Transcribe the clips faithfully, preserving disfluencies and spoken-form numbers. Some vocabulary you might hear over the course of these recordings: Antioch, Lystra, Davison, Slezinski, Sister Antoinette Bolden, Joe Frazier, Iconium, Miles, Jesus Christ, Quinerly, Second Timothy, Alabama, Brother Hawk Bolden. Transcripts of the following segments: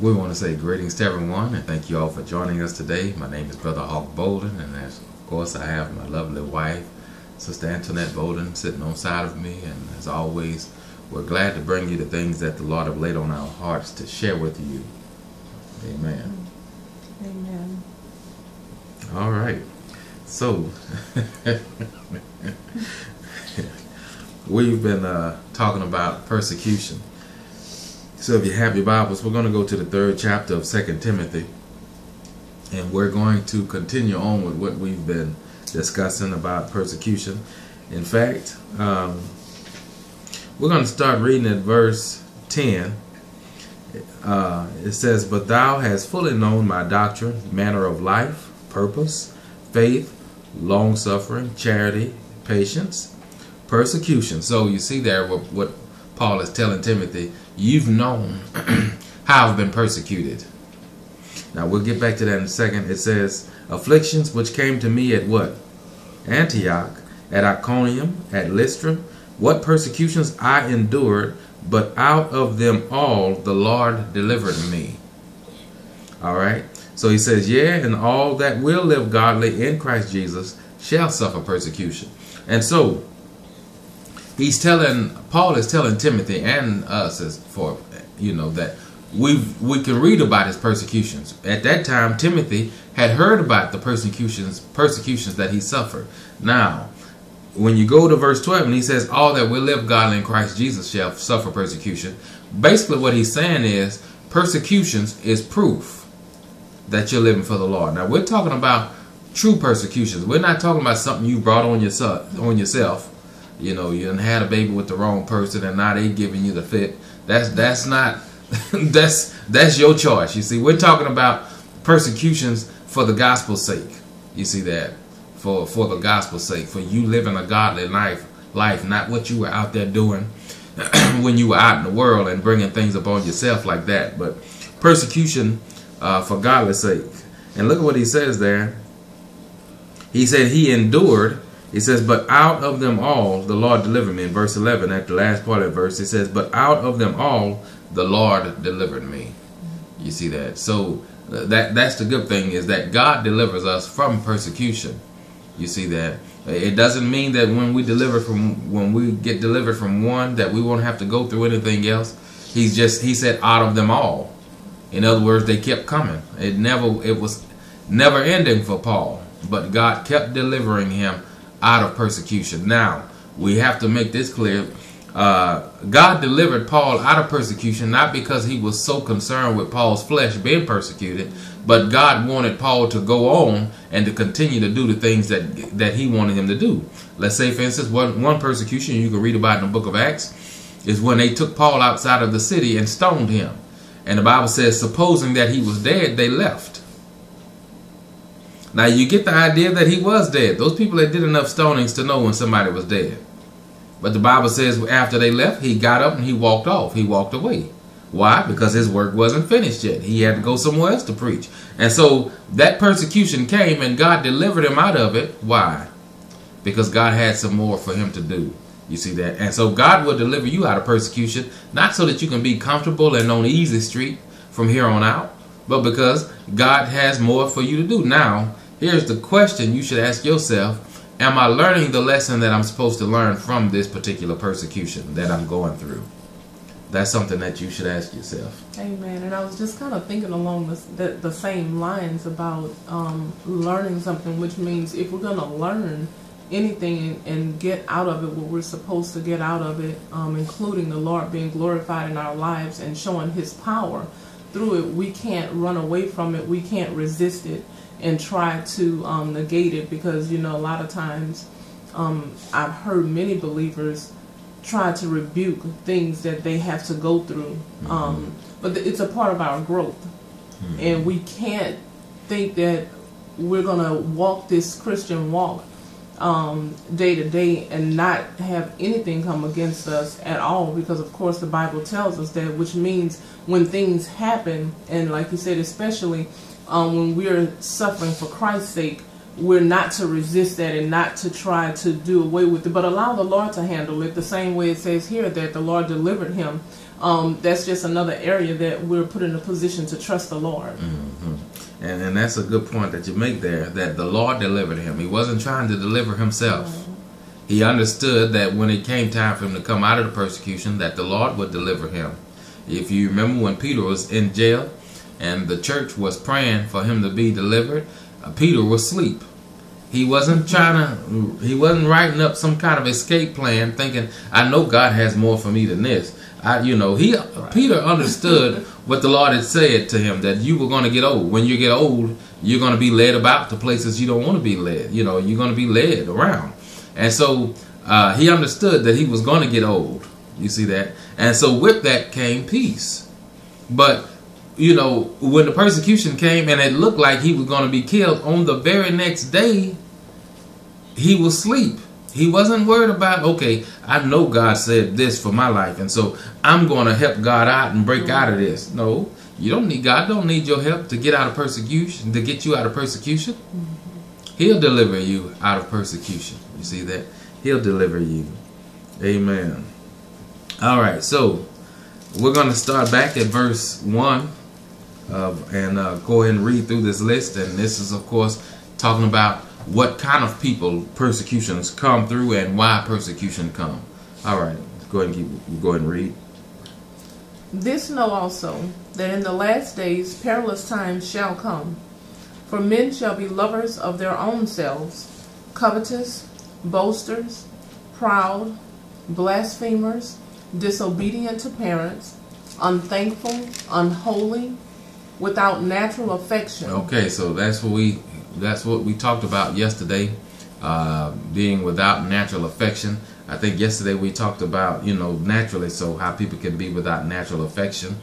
We want to say greetings to everyone and thank you all for joining us today. My name is Brother Hawk Bolden, and as of course I have my lovely wife, Sister Antoinette Bolden, sitting on side of me. And as always, we're glad to bring you the things that the Lord have laid on our hearts to share with you. Amen. Amen. All right. So, we've been uh, talking about persecution. So if you have your Bibles, we're going to go to the third chapter of Second Timothy, and we're going to continue on with what we've been discussing about persecution. In fact, um, we're going to start reading at verse ten. Uh, it says, "But thou hast fully known my doctrine, manner of life, purpose, faith, long-suffering, charity, patience, persecution." So you see there what, what Paul is telling Timothy. You've known how I've been persecuted. Now we'll get back to that in a second. It says, "Afflictions which came to me at" what? "Antioch, at Iconium, at Lystra, what persecutions I endured, but out of them all the Lord delivered me." All right. So he says, "Yeah, and all that will live godly in Christ Jesus shall suffer persecution." And so he's telling, Paul is telling Timothy and us, as for, you know, that we've, we can read about his persecutions. At that time, Timothy had heard about the persecutions, persecutions that he suffered. Now, when you go to verse twelve, and he says, "All that will live godly in Christ Jesus shall suffer persecution." Basically what he's saying is, persecutions is proof that you're living for the Lord. Now, we're talking about true persecutions. We're not talking about something you brought on yourself, on yourself. You know, you done had a baby with the wrong person, and now they giving you the fit. That's that's not that's that's your choice. You see, we're talking about persecutions for the gospel's sake. You see that for for the gospel's sake, for you living a godly life, life, not what you were out there doing when you were out in the world and bringing things upon yourself like that. But persecution uh, for godly sake. And look at what he says there. He said he endured. It says, "But out of them all, the Lord delivered me." In verse eleven, at the last part of the verse, it says, "But out of them all, the Lord delivered me." You see that? So that that's the good thing, is that God delivers us from persecution. You see that? It doesn't mean that when we deliver from, when we get delivered from one, that we won't have to go through anything else. He's just, he said, out of them all. In other words, they kept coming. It never, it was never ending for Paul, but God kept delivering him out of persecution. Now, we have to make this clear. Uh, God delivered Paul out of persecution, not because he was so concerned with Paul's flesh being persecuted, but God wanted Paul to go on and to continue to do the things that that he wanted him to do. Let's say, for instance, one, one persecution you can read about in the book of Acts is when they took Paul outside of the city and stoned him. And the Bible says, supposing that he was dead, they left. Now, you get the idea that he was dead. Those people that did enough stonings to know when somebody was dead. But the Bible says after they left, he got up and he walked off. He walked away. Why? Because his work wasn't finished yet. He had to go somewhere else to preach. And so that persecution came and God delivered him out of it. Why? Because God had some more for him to do. You see that? And so God will deliver you out of persecution, not so that you can be comfortable and on the easy street from here on out, but because God has more for you to do. Now, here's the question you should ask yourself: am I learning the lesson that I'm supposed to learn from this particular persecution that I'm going through? That's something that you should ask yourself. Amen. And I was just kind of thinking along the, the, the same lines about um, learning something, which means if we're going to learn anything and get out of it what we're supposed to get out of it, um, including the Lord being glorified in our lives and showing His power through it, we can't run away from it. We can't resist it and try to um, negate it, because, you know, a lot of times um, I've heard many believers try to rebuke things that they have to go through. Mm-hmm. um, but it's a part of our growth. Mm-hmm. And we can't think that we're going to walk this Christian walk um, day to day and not have anything come against us at all, because of course the Bible tells us that, which means when things happen, and like you said, especially Um, when we're suffering for Christ's sake, we're not to resist that and not to try to do away with it, but allow the Lord to handle it the same way it says here that the Lord delivered him. Um, that's just another area that we're put in a position to trust the Lord. Mm-hmm. And, and that's a good point that you make there, that the Lord delivered him. He wasn't trying to deliver himself. Mm-hmm. He understood that when it came time for him to come out of the persecution, that the Lord would deliver him. If you remember when Peter was in jail and the church was praying for him to be delivered, uh, Peter was asleep. He wasn't trying to, he wasn't writing up some kind of escape plan thinking, I know God has more for me than this. I, you know, he right. Peter understood what the Lord had said to him, that you were going to get old. When you get old, you're going to be led about to places you don't want to be led. You know, you're going to be led around. And so uh, he understood that he was going to get old. You see that? And so with that came peace. But, you know, when the persecution came and it looked like he was going to be killed, on the very next day, he was asleep. He wasn't worried about, okay, I know God said this for my life, and so I'm going to help God out and break mm-hmm. out of this. No, you don't need God. Don't need your help to get out of persecution, to get you out of persecution. Mm-hmm. He'll deliver you out of persecution. You see that? He'll deliver you. Amen. All right, so we're going to start back at verse one uh, and uh, go ahead and read through this list. And this is, of course, talking about what kind of people persecutions come through and why persecution come. All right, go ahead and keep, go ahead and read. This know also, that in the last days perilous times shall come. For men shall be lovers of their own selves, covetous, boasters, proud, blasphemers, disobedient to parents, unthankful, unholy, without natural affection. Okay, so that's what we... That's what we talked about yesterday, uh, being without natural affection. I think yesterday we talked about, you know, naturally, so how people can be without natural affection,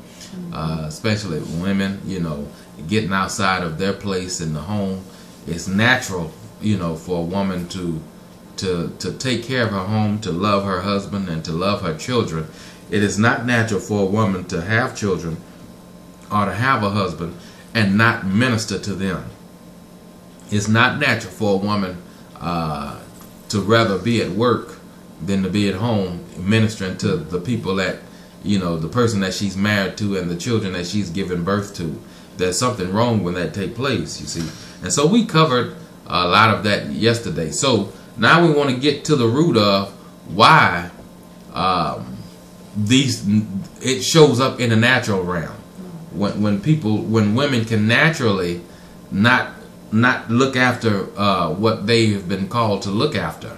uh, especially women, you know, getting outside of their place in the home. It's natural, you know, for a woman to, to, to take care of her home, to love her husband and to love her children. It is not natural for a woman to have children or to have a husband and not minister to them. It's not natural for a woman uh, to rather be at work than to be at home ministering to the people that, you know, the person that she's married to and the children that she's given birth to. There's something wrong when that takes place, you see. And so we covered a lot of that yesterday. So now we want to get to the root of why um, these it shows up in the natural realm. When, when people, when women can naturally not not look after uh, what they've been called to look after,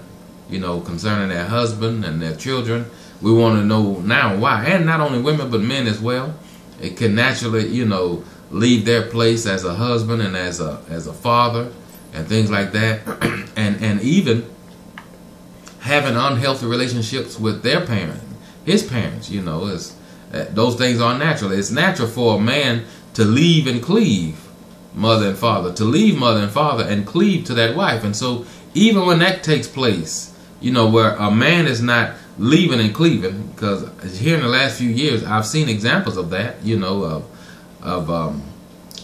you know, concerning their husband and their children. We want to know now why. And not only women, but men as well. It can naturally, you know, leave their place as a husband and as a as a father and things like that. and and even having unhealthy relationships with their parents, his parents, you know, is uh, those things are natural. It's natural for a man to leave and cleave mother and father, to leave mother and father and cleave to that wife. And so even when that takes place, you know, where a man is not leaving and cleaving, because here in the last few years I've seen examples of that, you know, of, of um,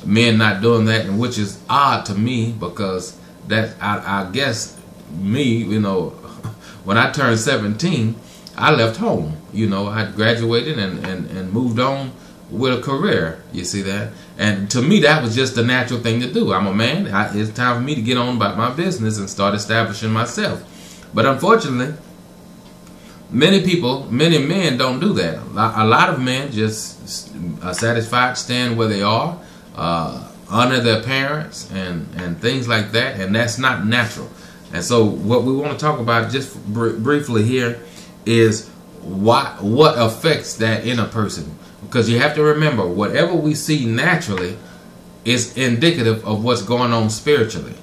men not doing that, and which is odd to me, because that I, I guess me, you know, when I turned seventeen, I left home. You know, I graduated and, and, and moved on with a career, you see that? And to me, that was just the natural thing to do. I'm a man. I, it's time for me to get on about my business and start establishing myself. But unfortunately, many people, many men don't do that. A lot of men just are satisfied, stand where they are, uh, honor their parents and, and things like that. And that's not natural. And so what we want to talk about just br briefly here is why, what affects that in a person. Because you have to remember, whatever we see naturally is indicative of what's going on spiritually.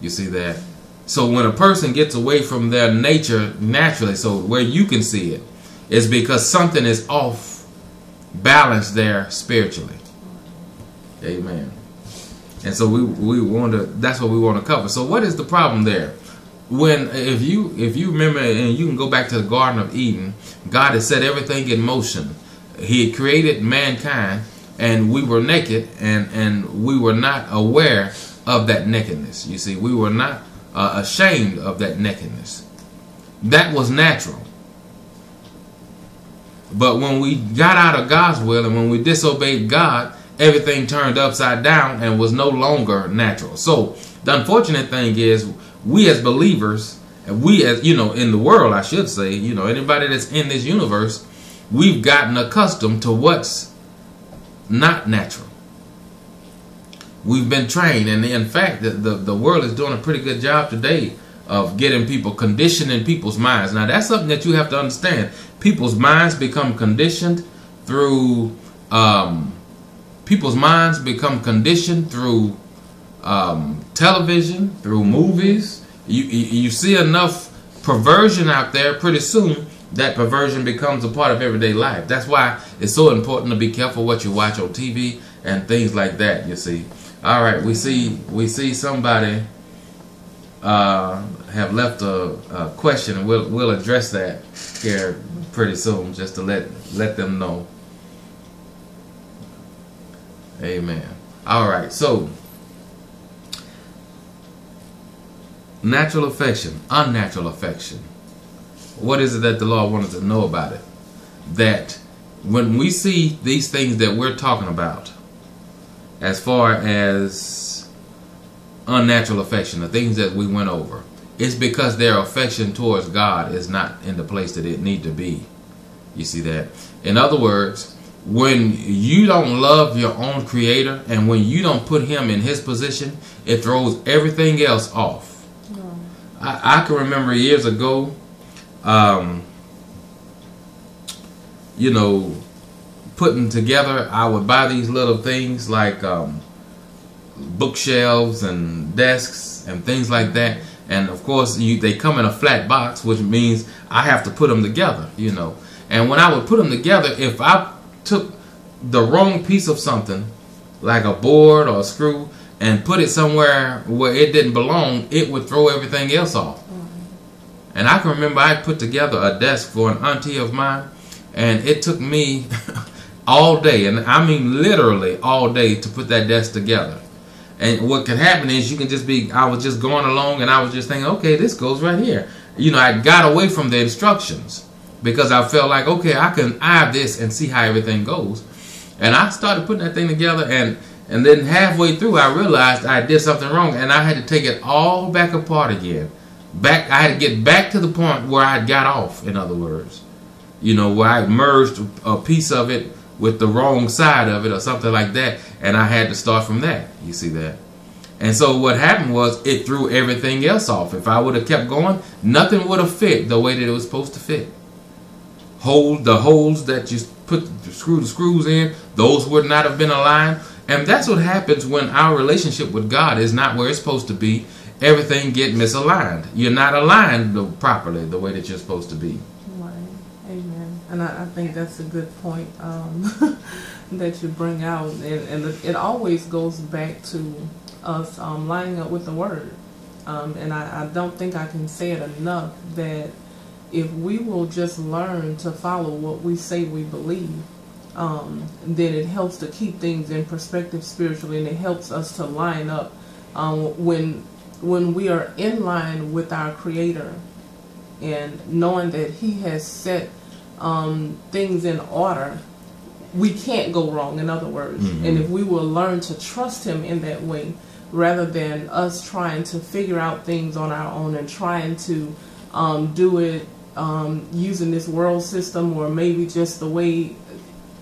You see that? So when a person gets away from their nature naturally, so where you can see it, is because something is off balance there spiritually. Amen. And so we we want to. That's what we want to cover. So what is the problem there? When if you if you remember, and you can go back to the Garden of Eden, God has set everything in motion. He had created mankind, and we were naked, and, and we were not aware of that nakedness. You see, we were not uh, ashamed of that nakedness. That was natural. But when we got out of God's will and when we disobeyed God, everything turned upside down and was no longer natural. So the unfortunate thing is, we as believers, we as, you know, in the world, I should say, you know, anybody that's in this universe, we've gotten accustomed to what's not natural. We've been trained, and in fact, the, the, the world is doing a pretty good job today of getting people, conditioning people's minds. Now, that's something that you have to understand. People's minds become conditioned through, um, people's minds become conditioned through um, television, through movies. You, you see enough perversion out there, pretty soon that perversion becomes a part of everyday life. That's why it's so important to be careful what you watch on T V and things like that, you see. All right, we see, we see somebody uh, have left a, a question, and we'll, we'll address that here pretty soon, just to let, let them know. Amen. All right, so natural affection, unnatural affection. What is it that the Lord wanted to know about it? That when we see these things that we're talking about, as far as unnatural affection, the things that we went over, it's because their affection towards God is not in the place that it need to be. You see that? In other words, when you don't love your own Creator and when you don't put Him in His position, it throws everything else off. Yeah. I, I can remember years ago, Um, you know, putting together, I would buy these little things like um, bookshelves and desks and things like that. And of course, you, they come in a flat box, which means I have to put them together, you know. And when I would put them together, if I took the wrong piece of something, like a board or a screw, and put it somewhere where it didn't belong, it would throw everything else off. And I can remember I put together a desk for an auntie of mine, and it took me all day, and I mean literally all day, to put that desk together. And what could happen is you can just be, I was just going along and I was just thinking, okay, this goes right here. You know, I got away from the instructions because I felt like, okay, I can eye this and see how everything goes. And I started putting that thing together, and, and then halfway through I realized I did something wrong, and I had to take it all back apart again. Back, I had to get back to the point where I got off, in other words. You know, where I merged a piece of it with the wrong side of it or something like that. And I had to start from that. You see that? And so what happened was it threw everything else off. If I would have kept going, nothing would have fit the way that it was supposed to fit. Hold, the holes that you put the, screw, the screws in, those would not have been aligned. And that's what happens when our relationship with God is not where it's supposed to be. Everything get misaligned. You're not aligned properly the way that you're supposed to be. Right. Amen. And I, I think that's a good point um, that you bring out. And, and it always goes back to us um, lining up with the Word. Um, and I, I don't think I can say it enough that if we will just learn to follow what we say we believe, um, then it helps to keep things in perspective spiritually, and it helps us to line up um, when when we are in line with our Creator and knowing that He has set um, things in order. We can't go wrong, in other words. Mm-hmm. And if we will learn to trust Him in that way, rather than us trying to figure out things on our own and trying to um, do it um, using this world system, or maybe just the way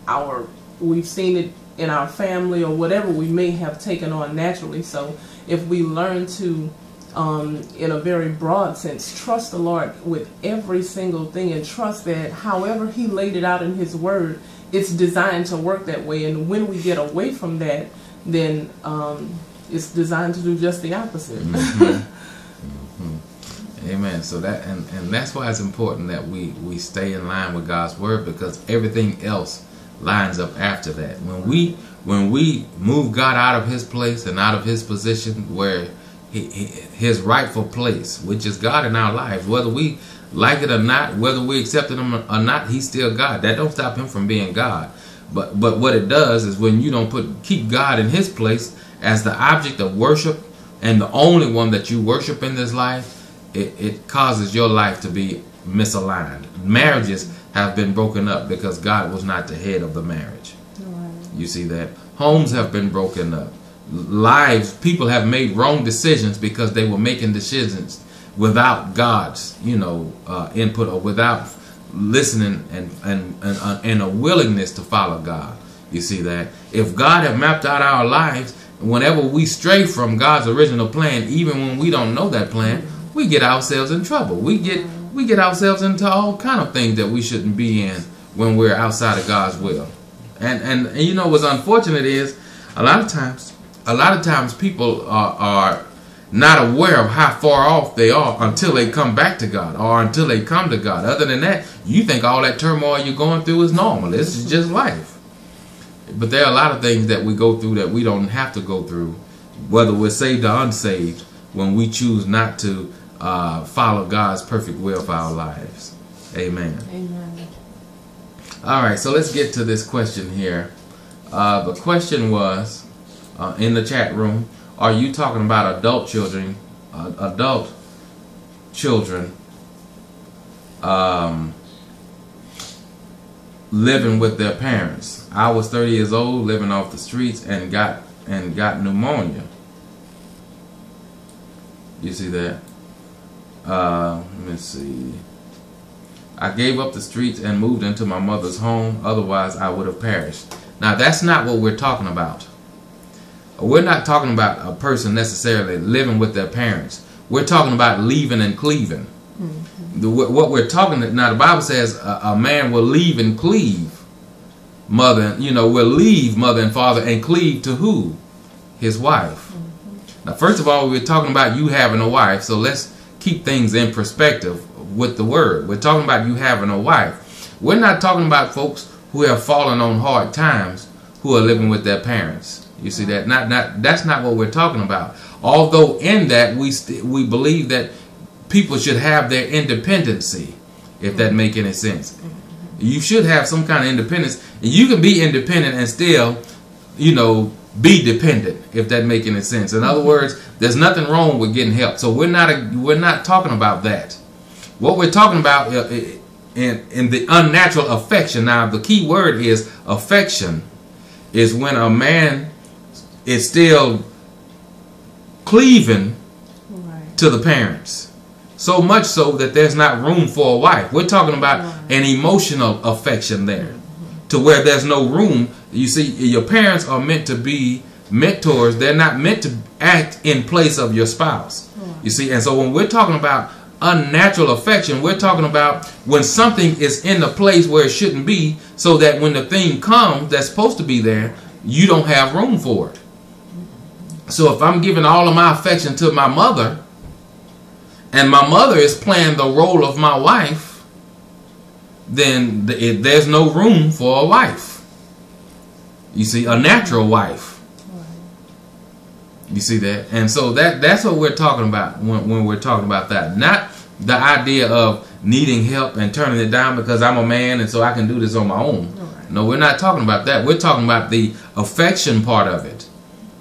our we've seen it in our family, or whatever we may have taken on naturally. So if we learn to, um, in a very broad sense, trust the Lord with every single thing, and trust that however He laid it out in His Word, it's designed to work that way. And when we get away from that, then um, it's designed to do just the opposite. Mm-hmm. Mm-hmm. Amen. So that, and, and that's why it's important that we, we stay in line with God's Word, because everything else lines up after that. When we when we move God out of His place and out of His position, where he, he, His rightful place, which is God in our lives, whether we like it or not, whether we accept Him or not, He's still God. That don't stop Him from being God. But but what it does is when you don't put keep God in His place as the object of worship and the only one that you worship in this life, it, it causes your life to be misaligned. Marriages have been broken up because God was not the head of the marriage. Wow. You see that? Homes have been broken up. Lives, people have made wrong decisions because they were making decisions without God's, you know, uh, input, or without listening and, and, and, and a willingness to follow God. You see that? If God had mapped out our lives, whenever we stray from God's original plan, even when we don't know that plan, we get ourselves in trouble. We get we get ourselves into all kind of things that we shouldn't be in when we're outside of God's will. And and, and you know what's unfortunate is a lot of times a lot of times people are, are not aware of how far off they are until they come back to God, or until they come to God. Other than that, you think all that turmoil you're going through is normal. This is just life. But there are a lot of things that we go through that we don't have to go through, whether we're saved or unsaved, when we choose not to uh, follow God's perfect will for our lives. Amen. Amen. All right, so let's get to this question here. Uh, the question was uh, in the chat room: are you talking about adult children, uh, adult children, um, living with their parents? I was thirty years old, living off the streets, and got and got pneumonia. You see that? Uh, let me see. I gave up the streets and moved into my mother's home. Otherwise, I would have perished. Now, that's not what we're talking about. We're not talking about a person necessarily living with their parents. We're talking about leaving and cleaving. Mm-hmm. The, what we're talking about now, the Bible says a, a man will leave and cleave. Mother, you know, will leave mother and father and cleave to who? His wife. Mm-hmm. Now, first of all, we're talking about you having a wife, so let's keep things in perspective with the word. We're talking about you having a wife. We're not talking about folks who have fallen on hard times who are living with their parents. You see that? Not, not that's not what we're talking about. Although in that we st we believe that people should have their independency, if mm-hmm. that make any sense. Mm-hmm. You should have some kind of independence, and you can be independent and still, you know, be dependent, if that makes any sense. In other words, there's nothing wrong with getting help. So we're not a, we're not talking about that. What we're talking about in in the unnatural affection. Now, the key word is affection, is when a man is still cleaving right. to the parents. So much so that there's not room for a wife. We're talking about an emotional affection there, to where there's no room. You see, your parents are meant to be mentors. They're not meant to act in place of your spouse. You see, and so when we're talking about unnatural affection, we're talking about when something is in the place where it shouldn't be, so that when the thing comes that's supposed to be there, you don't have room for it. So if I'm giving all of my affection to my mother, and my mother is playing the role of my wife, then th there's no room for a wife. You see, a natural wife. You see that? And so that that's what we're talking about when, when we're talking about that. Not the idea of needing help and turning it down because I'm a man and so I can do this on my own. Right. No, we're not talking about that. We're talking about the affection part of it.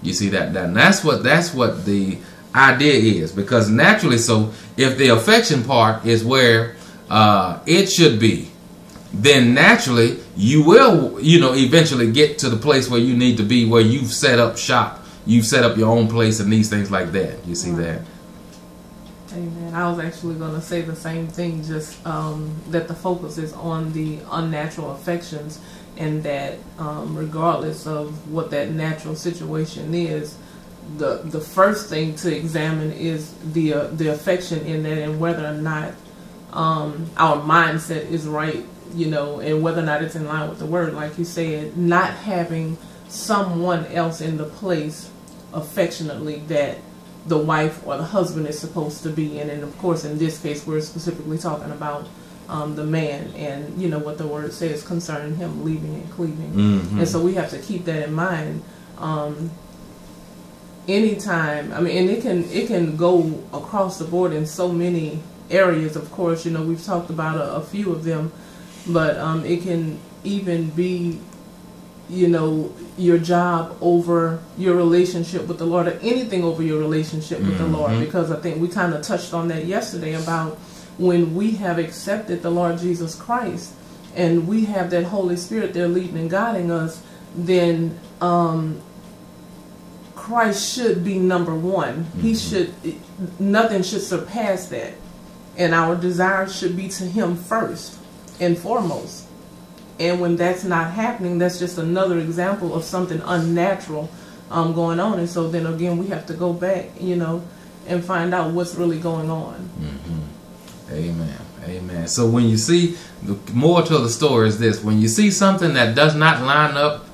You see that? that and that's what that's what the idea is, because naturally, so if the affection part is where uh, it should be, then naturally you will, you know, eventually get to the place where you need to be, where you've set up shop, you've set up your own place, and these things like that. You see right. that? Amen. I was actually going to say the same thing, just um, that the focus is on the unnatural affections, and that um, regardless of what that natural situation is, The, the first thing to examine is the uh, the affection in that, and whether or not um, our mindset is right, you know, and whether or not it's in line with the word. Like you said, not having someone else in the place affectionately that the wife or the husband is supposed to be in. And of course, in this case, we're specifically talking about um, the man, and, you know, what the word says concerning him leaving and cleaving. Mm-hmm. And so we have to keep that in mind. Um, Anytime, I mean, and it can it can go across the board in so many areas. Of course, you know, we've talked about a, a few of them, but um, it can even be you know, your job over your relationship with the Lord, or anything over your relationship with mm-hmm. the Lord, because I think we kind of touched on that yesterday about when we have accepted the Lord Jesus Christ and we have that Holy Spirit there leading and guiding us, then um, Christ should be number one. Mm-hmm. He should, nothing should surpass that. And our desire should be to Him first and foremost. And when that's not happening, that's just another example of something unnatural um, going on. And so then again, we have to go back, you know, and find out what's really going on. Mm-hmm. Amen. Amen. So when you see, the more to the story is this: when you see something that does not line up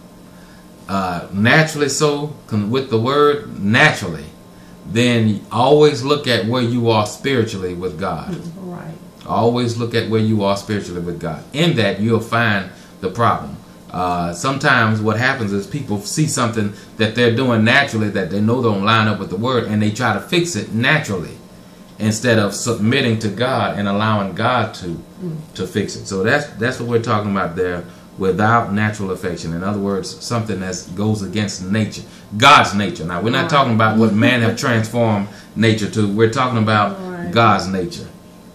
uh, naturally so with the word naturally, then always look at where you are spiritually with God. Right. Always look at where you are spiritually with God. In that, you'll find the problem. Uh, sometimes what happens is people see something that they're doing naturally that they know don't line up with the Word, and they try to fix it naturally instead of submitting to God and allowing God to mm. to fix it. So that's that's what we're talking about there, without natural affection. In other words, something that goes against nature, God's nature. Now, we're not right. talking about what man have transformed nature to. We're talking about right. God's nature.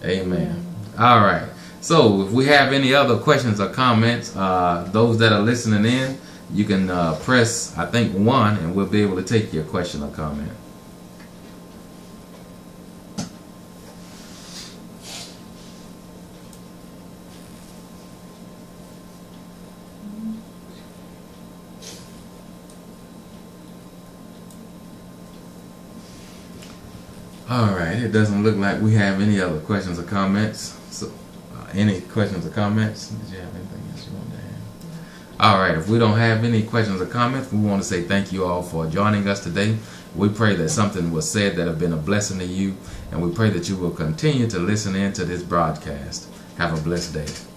Amen. Yeah. All right. So if we have any other questions or comments, uh, those that are listening in, you can uh, press, I think, one, and we'll be able to take your question or comment. Alright, it doesn't look like we have any other questions or comments. So, uh, any questions or comments? Did you have anything else you want to add? Alright, if we don't have any questions or comments, we want to say thank you all for joining us today. We pray that something was said that have been a blessing to you, and we pray that you will continue to listen in to this broadcast. Have a blessed day.